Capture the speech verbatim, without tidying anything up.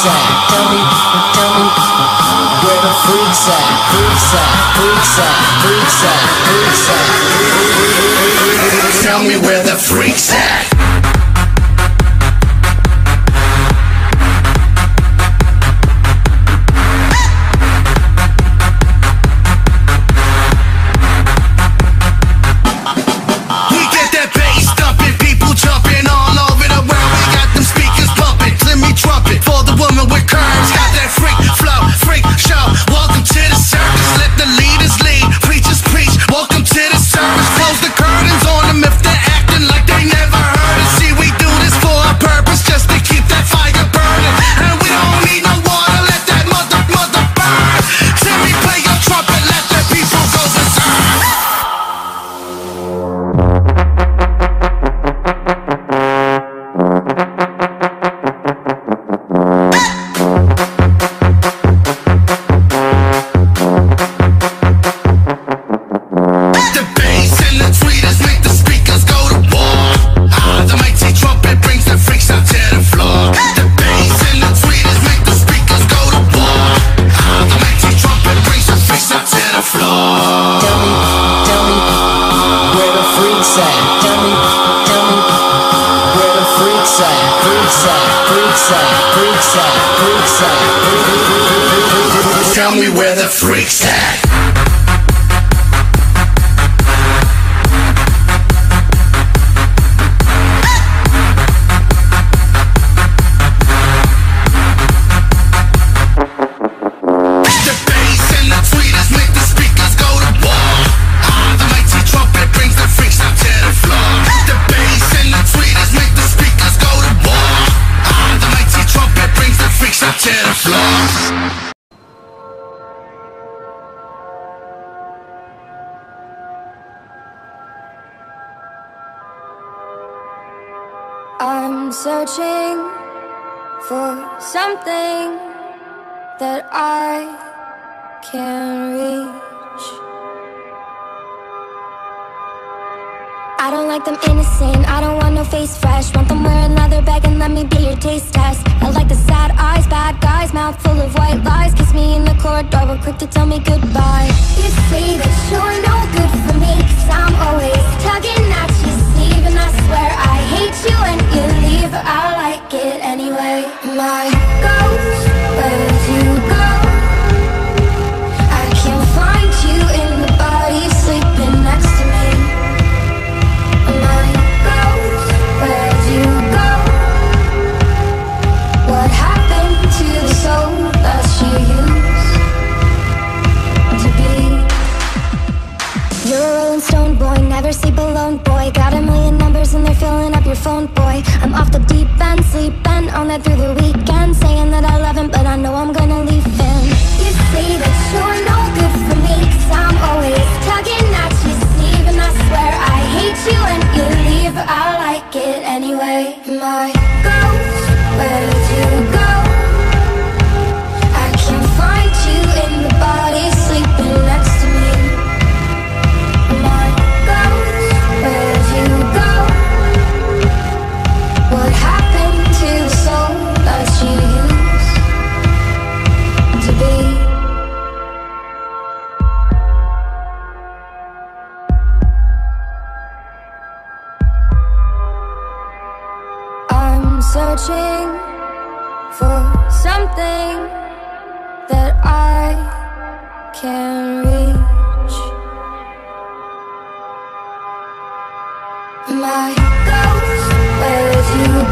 freaks at? Tell me, tell me where the freaks at? Freaks at, freaks at, freaks at, freaks at. Tell me where the freaks at. Tell me, tell me where the freaks at? Freaks at, freaks at, freaks at, freaks at. Tell me where the freaks at. I'm searching for something that I can reach. I don't like them innocent, I don't want no face fresh. Want them wearing leather bag and let me be your taste test. I like the sad eyes, bad guys, mouth full of white lies. Kiss me in the corridor, we're quick to tell me goodbye. You say that you're no good for me, cause I'm always tugging at your sleeve. And I swear I hate you when you leave, but I like it anyway. My ghost, where'd you go? I can't find you in the body sleeping next to me. My ghost, where'd you go? What happened to the soul that you used to be? You're a rolling stone boy, never sleep alone boy. Got a million numbers and they're filling up your phone boy. I'm off the deep end, sleeping on that through the weekend. Saying that I love him, but I know I'm gonna leave him. You say that you're no good for me, cause I'm always tugging at your sleeve. And I swear I hate you when you leave, but I like it anyway. My ghost, where'd you go? I can't find you in the body sleeping next to me. My ghost, where'd you go? What happened to the soul that you used to be? I'm searching for something that I can reach. My ghost, where'd you go?